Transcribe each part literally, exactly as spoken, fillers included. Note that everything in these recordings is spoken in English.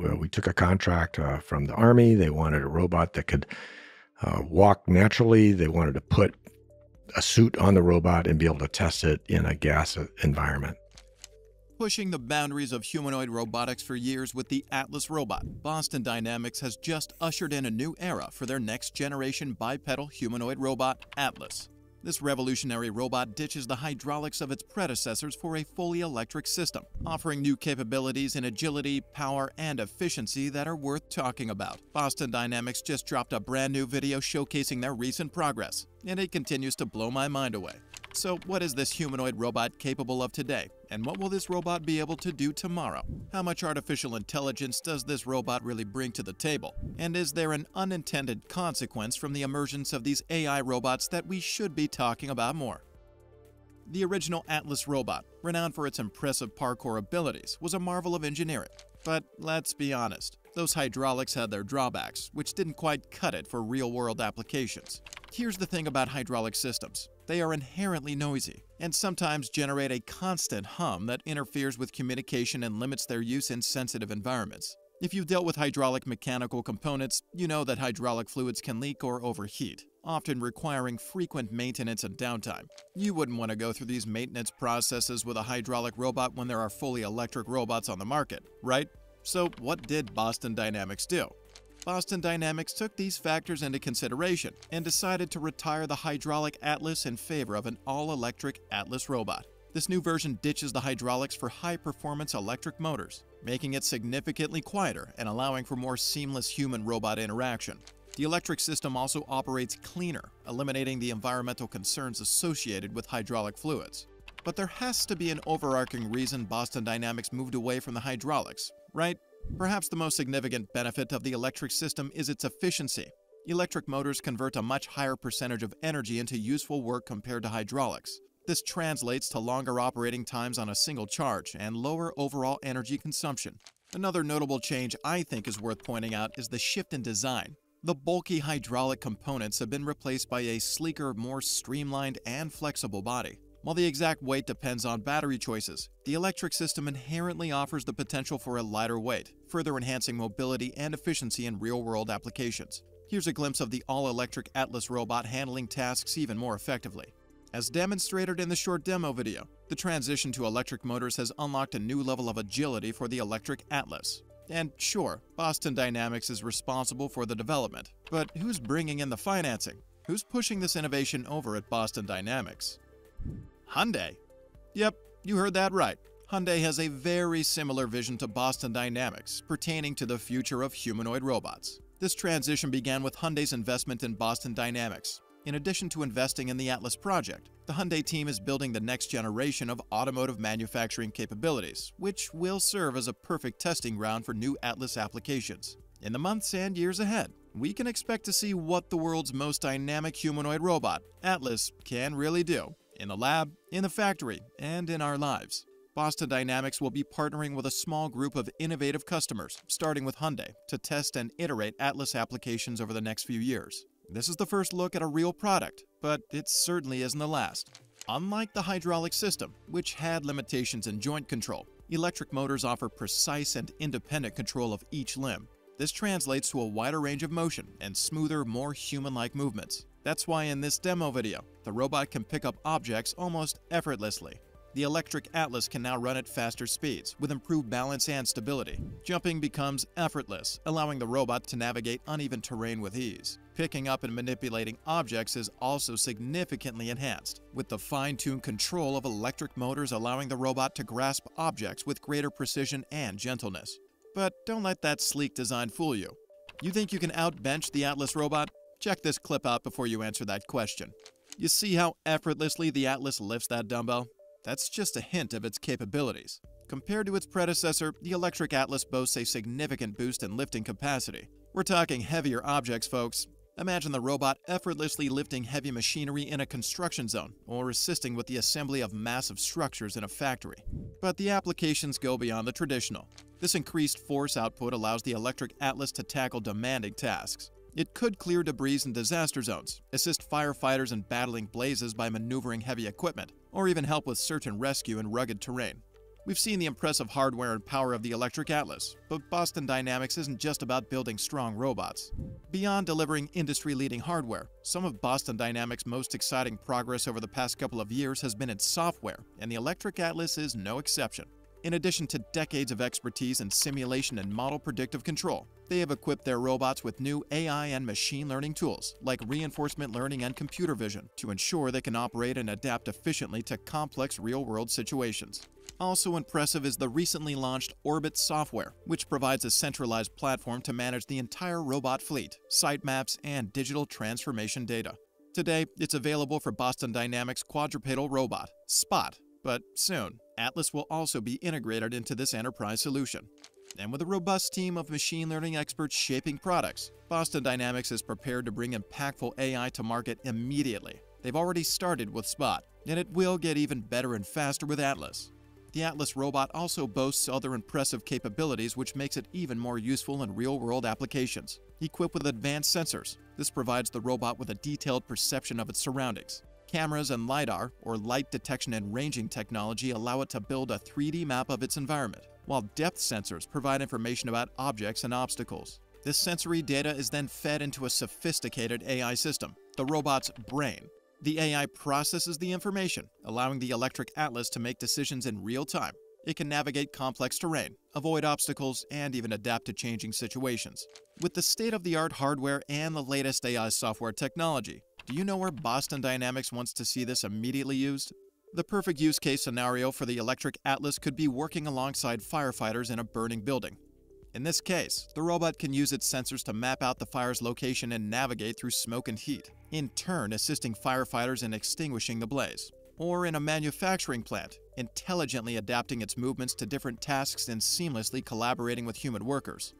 Well, we took a contract uh, from the Army. They wanted a robot that could uh, walk naturally. They wanted to put a suit on the robot and be able to test it in a gas environment. Pushing the boundaries of humanoid robotics for years with the Atlas robot, Boston Dynamics has just ushered in a new era for their next-generation bipedal humanoid robot, Atlas. This revolutionary robot ditches the hydraulics of its predecessors for a fully electric system, offering new capabilities in agility, power, and efficiency that are worth talking about. Boston Dynamics just dropped a brand new video showcasing their recent progress, and it continues to blow my mind away. So what is this humanoid robot capable of today? And what will this robot be able to do tomorrow? How much artificial intelligence does this robot really bring to the table? And is there an unintended consequence from the emergence of these A I robots that we should be talking about more? The original Atlas robot, renowned for its impressive parkour abilities, was a marvel of engineering. But let's be honest, those hydraulics had their drawbacks, which didn't quite cut it for real-world applications. Here's the thing about hydraulic systems. They are inherently noisy and sometimes generate a constant hum that interferes with communication and limits their use in sensitive environments. If you've dealt with hydraulic mechanical components, you know that hydraulic fluids can leak or overheat, often requiring frequent maintenance and downtime. You wouldn't want to go through these maintenance processes with a hydraulic robot when there are fully electric robots on the market, right? So what did Boston Dynamics do? Boston Dynamics took these factors into consideration and decided to retire the hydraulic Atlas in favor of an all-electric Atlas robot. This new version ditches the hydraulics for high-performance electric motors, making it significantly quieter and allowing for more seamless human-robot interaction. The electric system also operates cleaner, eliminating the environmental concerns associated with hydraulic fluids. But there has to be an overarching reason Boston Dynamics moved away from the hydraulics, right? Perhaps the most significant benefit of the electric system is its efficiency. Electric motors convert a much higher percentage of energy into useful work compared to hydraulics. This translates to longer operating times on a single charge and lower overall energy consumption. Another notable change I think is worth pointing out is the shift in design. The bulky hydraulic components have been replaced by a sleeker, more streamlined and flexible body. While the exact weight depends on battery choices, the electric system inherently offers the potential for a lighter weight, further enhancing mobility and efficiency in real-world applications. Here's a glimpse of the all-electric Atlas robot handling tasks even more effectively. As demonstrated in the short demo video, the transition to electric motors has unlocked a new level of agility for the electric Atlas. And sure, Boston Dynamics is responsible for the development, but who's bringing in the financing? Who's pushing this innovation over at Boston Dynamics? Hyundai. Yep, you heard that right. Hyundai has a very similar vision to Boston Dynamics pertaining to the future of humanoid robots. This transition began with Hyundai's investment in Boston Dynamics. In addition to investing in the Atlas project, the Hyundai team is building the next generation of automotive manufacturing capabilities, which will serve as a perfect testing ground for new Atlas applications. In the months and years ahead, we can expect to see what the world's most dynamic humanoid robot, Atlas, can really do. In the lab, in the factory, and in our lives. Boston Dynamics will be partnering with a small group of innovative customers, starting with Hyundai, to test and iterate Atlas applications over the next few years. This is the first look at a real product, but it certainly isn't the last. Unlike the hydraulic system, which had limitations in joint control, electric motors offer precise and independent control of each limb. This translates to a wider range of motion and smoother, more human-like movements. That's why in this demo video, the robot can pick up objects almost effortlessly. The electric Atlas can now run at faster speeds with improved balance and stability. Jumping becomes effortless, allowing the robot to navigate uneven terrain with ease. Picking up and manipulating objects is also significantly enhanced, with the fine-tuned control of electric motors allowing the robot to grasp objects with greater precision and gentleness. But don't let that sleek design fool you. You think you can outbench the Atlas robot? Check this clip out before you answer that question. You see how effortlessly the Atlas lifts that dumbbell? That's just a hint of its capabilities. Compared to its predecessor, the electric Atlas boasts a significant boost in lifting capacity. We're talking heavier objects, folks. Imagine the robot effortlessly lifting heavy machinery in a construction zone or assisting with the assembly of massive structures in a factory. But the applications go beyond the traditional. This increased force output allows the electric Atlas to tackle demanding tasks. It could clear debris in disaster zones, assist firefighters in battling blazes by maneuvering heavy equipment, or even help with search and rescue in rugged terrain. We've seen the impressive hardware and power of the electric Atlas, but Boston Dynamics isn't just about building strong robots. Beyond delivering industry-leading hardware, some of Boston Dynamics' most exciting progress over the past couple of years has been in software, and the electric Atlas is no exception. In addition to decades of expertise in simulation and model predictive control, they have equipped their robots with new A I and machine learning tools like reinforcement learning and computer vision to ensure they can operate and adapt efficiently to complex real-world situations. Also impressive is the recently launched Orbit software, which provides a centralized platform to manage the entire robot fleet, site maps, and digital transformation data. Today, it's available for Boston Dynamics' quadrupedal robot, Spot, but soon, Atlas will also be integrated into this enterprise solution. And with a robust team of machine learning experts shaping products, Boston Dynamics is prepared to bring impactful A I to market immediately. They've already started with Spot, and it will get even better and faster with Atlas. The Atlas robot also boasts other impressive capabilities, which makes it even more useful in real-world applications. Equipped with advanced sensors, this provides the robot with a detailed perception of its surroundings. Cameras and LiDAR, or light detection and ranging technology, allow it to build a three D map of its environment, while depth sensors provide information about objects and obstacles. This sensory data is then fed into a sophisticated A I system, the robot's brain. The A I processes the information, allowing the electric Atlas to make decisions in real time. It can navigate complex terrain, avoid obstacles, and even adapt to changing situations. With the state-of-the-art hardware and the latest A I software technology, do you know where Boston Dynamics wants to see this immediately used? The perfect use case scenario for the electric Atlas could be working alongside firefighters in a burning building. In this case, the robot can use its sensors to map out the fire's location and navigate through smoke and heat, in turn assisting firefighters in extinguishing the blaze. Or in a manufacturing plant, intelligently adapting its movements to different tasks and seamlessly collaborating with human workers.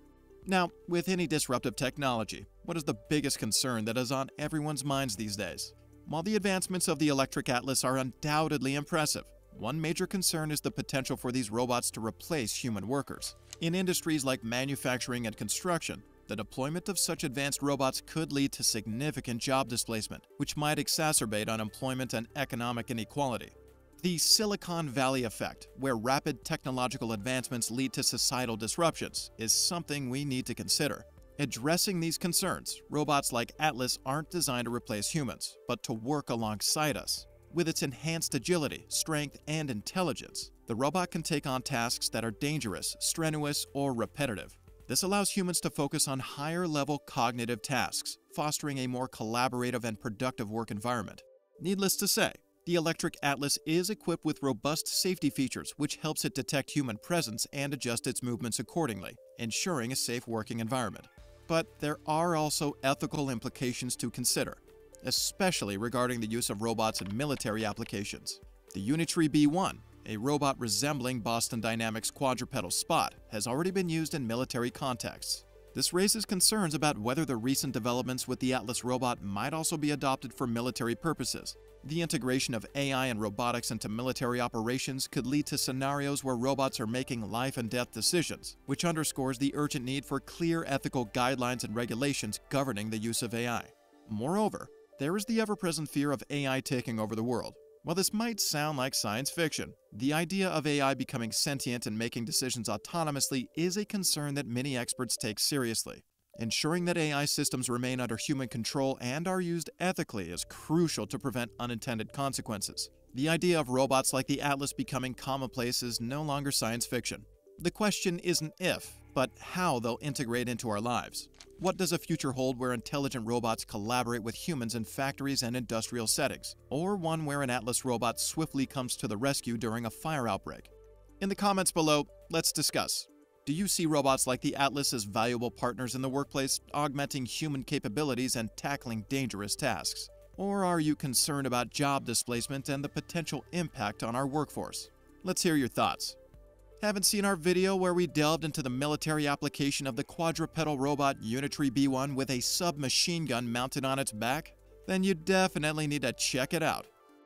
Now, with any disruptive technology, what is the biggest concern that is on everyone's minds these days? While the advancements of the electric Atlas are undoubtedly impressive, one major concern is the potential for these robots to replace human workers. In industries like manufacturing and construction, the deployment of such advanced robots could lead to significant job displacement, which might exacerbate unemployment and economic inequality. The Silicon Valley effect, where rapid technological advancements lead to societal disruptions, is something we need to consider. Addressing these concerns, robots like Atlas aren't designed to replace humans, but to work alongside us. With its enhanced agility, strength, and intelligence, the robot can take on tasks that are dangerous, strenuous, or repetitive. This allows humans to focus on higher-level cognitive tasks, fostering a more collaborative and productive work environment. Needless to say, the electric Atlas is equipped with robust safety features, which helps it detect human presence and adjust its movements accordingly, ensuring a safe working environment. But there are also ethical implications to consider, especially regarding the use of robots in military applications. The Unitree B one, a robot resembling Boston Dynamics' quadrupedal Spot, has already been used in military contexts. This raises concerns about whether the recent developments with the Atlas robot might also be adopted for military purposes. The integration of A I and robotics into military operations could lead to scenarios where robots are making life and death decisions, which underscores the urgent need for clear ethical guidelines and regulations governing the use of A I. Moreover, there is the ever-present fear of A I taking over the world. While this might sound like science fiction, the idea of A I becoming sentient and making decisions autonomously is a concern that many experts take seriously. Ensuring that A I systems remain under human control and are used ethically is crucial to prevent unintended consequences. The idea of robots like the Atlas becoming commonplace is no longer science fiction. The question isn't if, but how they'll integrate into our lives. What does a future hold where intelligent robots collaborate with humans in factories and industrial settings, or one where an Atlas robot swiftly comes to the rescue during a fire outbreak? In the comments below, let's discuss. Do you see robots like the Atlas as valuable partners in the workplace, augmenting human capabilities and tackling dangerous tasks? Or are you concerned about job displacement and the potential impact on our workforce? Let's hear your thoughts. Haven't seen our video where we delved into the military application of the quadrupedal robot Unitree B one with a submachine gun mounted on its back? Then you definitely need to check it out.